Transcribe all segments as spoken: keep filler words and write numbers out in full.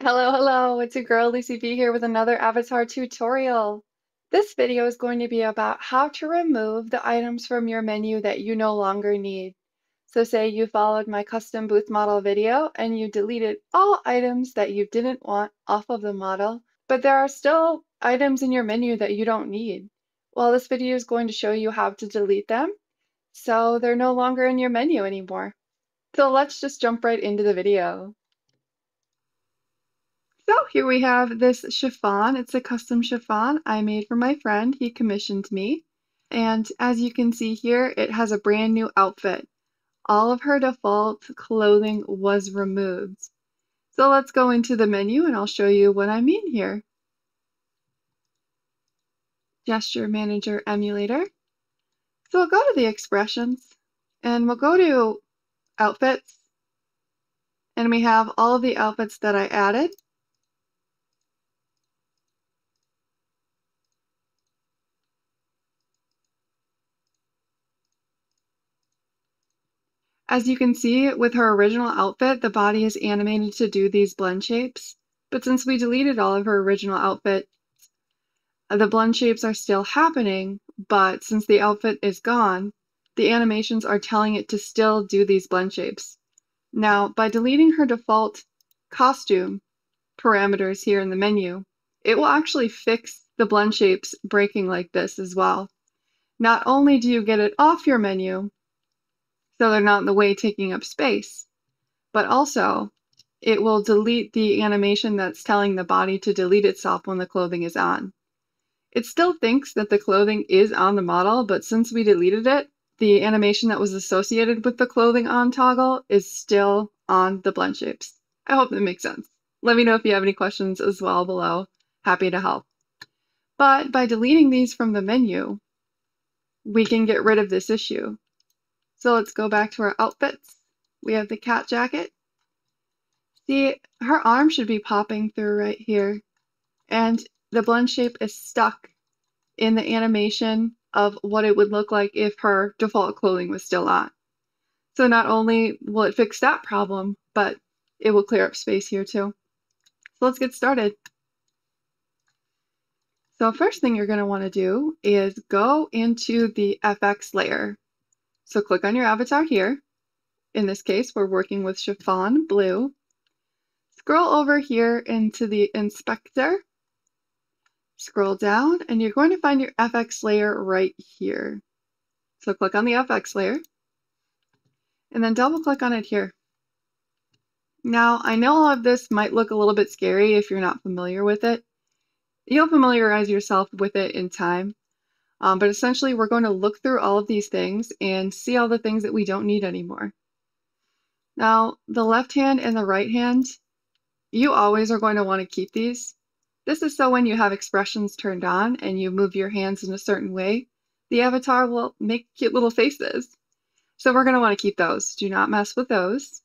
Hello, hello, it's your girl Lucy B here with another avatar tutorial. This video is going to be about how to remove the items from your menu that you no longer need. So say you followed my custom booth model video and you deleted all items that you didn't want off of the model, but there are still items in your menu that you don't need. Well, this video is going to show you how to delete them so they're no longer in your menu anymore. So let's just jump right into the video. So here we have this chiffon. It's a custom chiffon I made for my friend. He commissioned me. And as you can see here, it has a brand new outfit. All of her default clothing was removed. So let's go into the menu and I'll show you what I mean here. Gesture Manager Emulator. So we'll go to the expressions and we'll go to outfits. And we have all of the outfits that I added. As you can see, with her original outfit, the body is animated to do these blend shapes. But since we deleted all of her original outfit, the blend shapes are still happening, but since the outfit is gone, the animations are telling it to still do these blend shapes. Now, by deleting her default costume parameters here in the menu, it will actually fix the blend shapes breaking like this as well. Not only do you get it off your menu, so they're not in the way taking up space, but also it will delete the animation that's telling the body to delete itself when the clothing is on. It still thinks that the clothing is on the model, but since we deleted it, the animation that was associated with the clothing on toggle is still on the blend shapes. I hope that makes sense. Let me know if you have any questions as well below. Happy to help. But by deleting these from the menu, we can get rid of this issue. So let's go back to our outfits. We have the cat jacket. See, her arm should be popping through right here. And the blend shape is stuck in the animation of what it would look like if her default clothing was still on. So not only will it fix that problem, but it will clear up space here too. So let's get started. So first thing you're going to want to do is go into the F X layer. So click on your avatar here. In this case, we're working with Chiffon Blue. Scroll over here into the inspector. Scroll down and you're going to find your F X layer right here. So click on the F X layer and then double click on it here. Now, I know all of this might look a little bit scary if you're not familiar with it. You'll familiarize yourself with it in time. Um, but essentially, we're going to look through all of these things and see all the things that we don't need anymore. Now, the left hand and the right hand, you always are going to want to keep these. This is so when you have expressions turned on and you move your hands in a certain way, the avatar will make cute little faces. So we're going to want to keep those. Do not mess with those.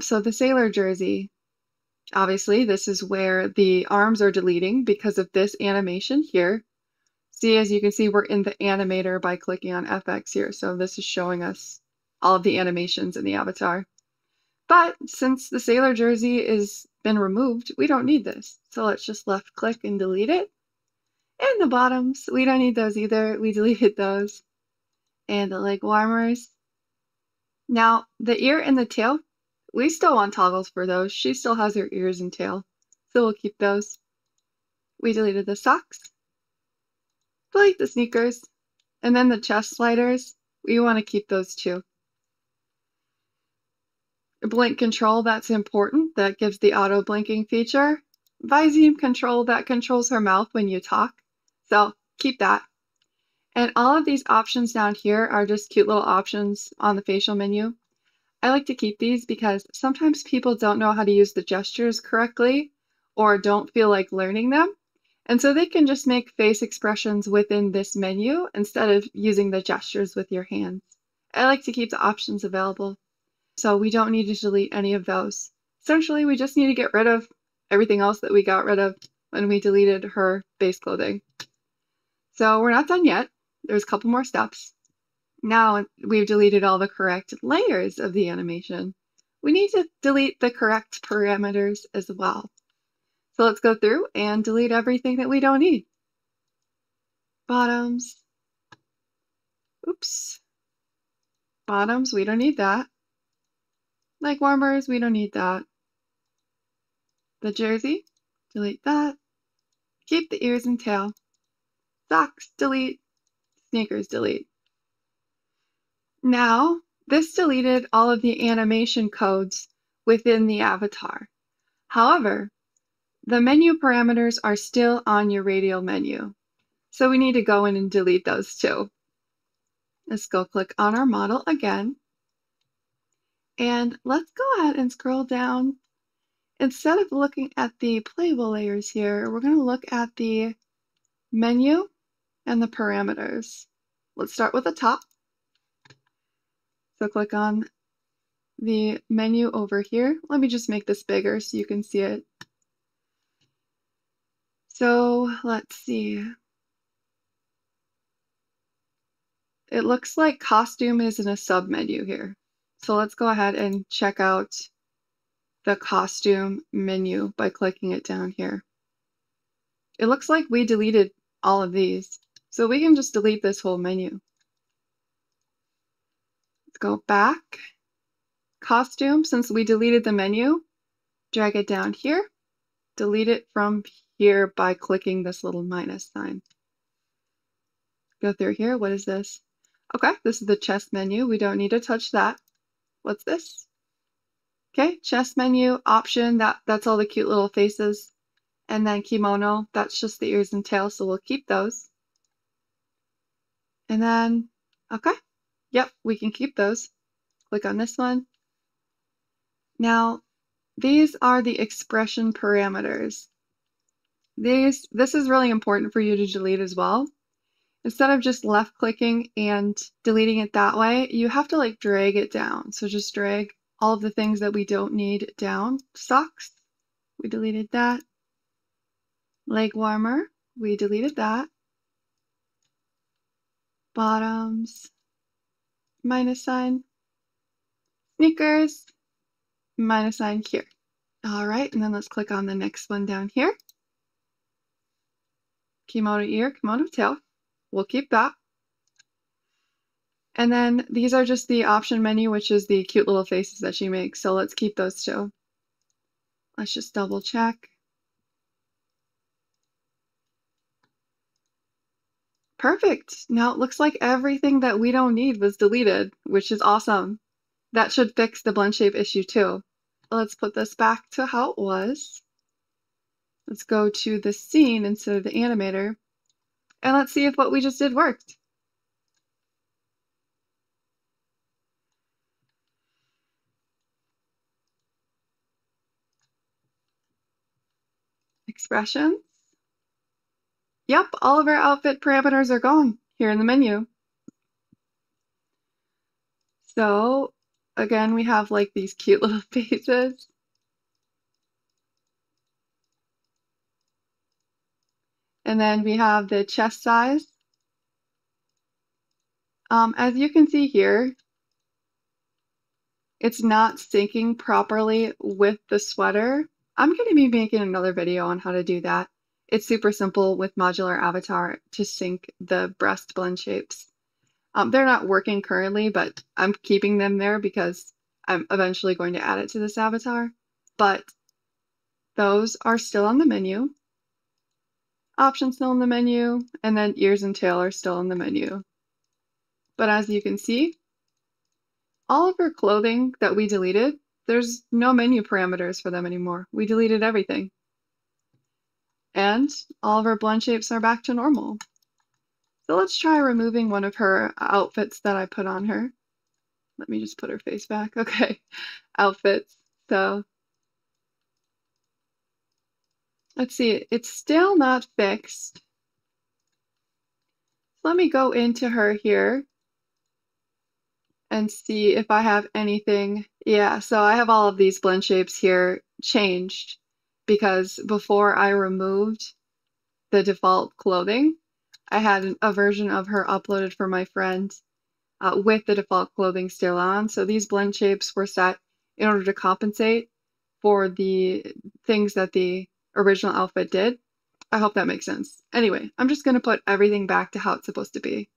So the sailor jersey, obviously, this is where the arms are deleting because of this animation here. See, as you can see, we're in the animator by clicking on F X here. So this is showing us all of the animations in the avatar. But since the sailor jersey has been removed, we don't need this. So let's just left click and delete it. And the bottoms, we don't need those either. We deleted those. And the leg warmers. Now, the ear and the tail, we still want toggles for those. She still has her ears and tail. So we'll keep those. We deleted the socks. I like the sneakers, and then the chest sliders, we want to keep those too. Blink control, that's important, that gives the auto blinking feature. Viseme control, that controls her mouth when you talk, so keep that. And all of these options down here are just cute little options on the facial menu. I like to keep these because sometimes people don't know how to use the gestures correctly or don't feel like learning them. And so they can just make face expressions within this menu instead of using the gestures with your hands. I like to keep the options available, so we don't need to delete any of those. Essentially, we just need to get rid of everything else that we got rid of when we deleted her base clothing. So we're not done yet. There's a couple more steps. Now we've deleted all the correct layers of the animation. We need to delete the correct parameters as well. So let's go through and delete everything that we don't need. Bottoms. Oops. Bottoms, we don't need that. Leg warmers, we don't need that. The jersey, delete that. Keep the ears and tail. Socks, delete. Sneakers, delete. Now, this deleted all of the animation codes within the avatar. However, the menu parameters are still on your radial menu. So we need to go in and delete those too. Let's go click on our model again. And let's go ahead and scroll down. Instead of looking at the playable layers here, we're going to look at the menu and the parameters. Let's start with the top. So click on the menu over here. Let me just make this bigger so you can see it. So let's see. It looks like costume is in a submenu here. So let's go ahead and check out the costume menu by clicking it down here. It looks like we deleted all of these. So we can just delete this whole menu. Let's go back. Costume, since we deleted the menu, drag it down here. Delete it from here by clicking this little minus sign. Go through here. What is this? Okay, this is the chest menu. We don't need to touch that. What's this? Okay, chest menu, option, that, that's all the cute little faces. And then kimono, that's just the ears and tail, so we'll keep those. And then, okay, yep, we can keep those. Click on this one. Now, these are the expression parameters. These, this is really important for you to delete as well. Instead of just left clicking and deleting it that way, you have to like drag it down. So just drag all of the things that we don't need down. Socks, we deleted that. Leg warmer, we deleted that. Bottoms, minus sign. Sneakers, minus sign here. All right, and then let's click on the next one down here. Kimono ear, kimono tail. We'll keep that. And then these are just the option menu, which is the cute little faces that she makes. So let's keep those too. Let's just double check. Perfect. Now it looks like everything that we don't need was deleted, which is awesome. That should fix the blend shape issue too. Let's put this back to how it was. Let's go to the scene instead of the animator. And let's see if what we just did worked. Expressions. Yep, all of our outfit parameters are gone here in the menu. So again, we have like these cute little faces. And then we have the chest size. Um, as you can see here, it's not syncing properly with the sweater. I'm going to be making another video on how to do that. It's super simple with Modular Avatar to sync the breast blend shapes. Um, they're not working currently, but I'm keeping them there because I'm eventually going to add it to this avatar. But those are still on the menu. Options still in the menu, and then ears and tail are still in the menu. But as you can see, all of our clothing that we deleted, there's no menu parameters for them anymore. We deleted everything. And all of our blend shapes are back to normal. So let's try removing one of her outfits that I put on her. Let me just put her face back. Okay, outfits. So let's see, it's still not fixed. Let me go into her here and see if I have anything. Yeah, so I have all of these blend shapes here changed because before I removed the default clothing, I had a version of her uploaded for my friend uh, with the default clothing still on. So these blend shapes were set in order to compensate for the things that the original outfit did. I hope that makes sense. Anyway, I'm just going to put everything back to how it's supposed to be.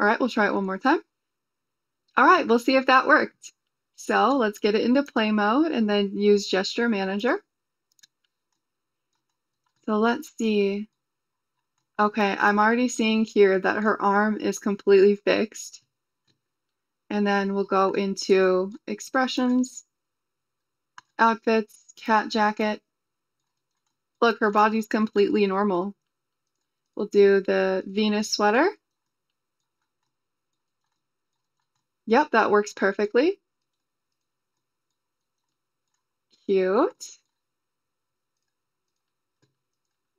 All right, we'll try it one more time. All right, we'll see if that worked. So let's get it into play mode and then use Gesture Manager. So let's see. Okay, I'm already seeing here that her arm is completely fixed. And then we'll go into expressions, outfits, cat jacket. Look, her body's completely normal. We'll do the Venus sweater. Yep, that works perfectly. Cute.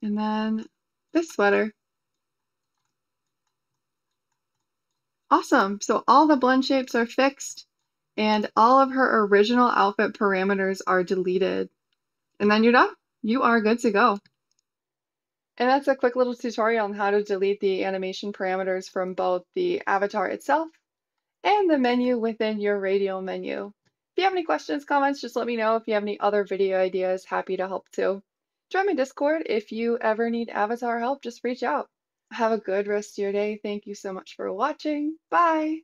And then this sweater. Awesome. So all the blend shapes are fixed and all of her original outfit parameters are deleted. And then you're done. You are good to go. And that's a quick little tutorial on how to delete the animation parameters from both the avatar itself and the menu within your radial menu. If you have any questions, comments, just let me know. If you have any other video ideas, happy to help too. Join my Discord if you ever need avatar help, just reach out. Have a good rest of your day. Thank you so much for watching. Bye!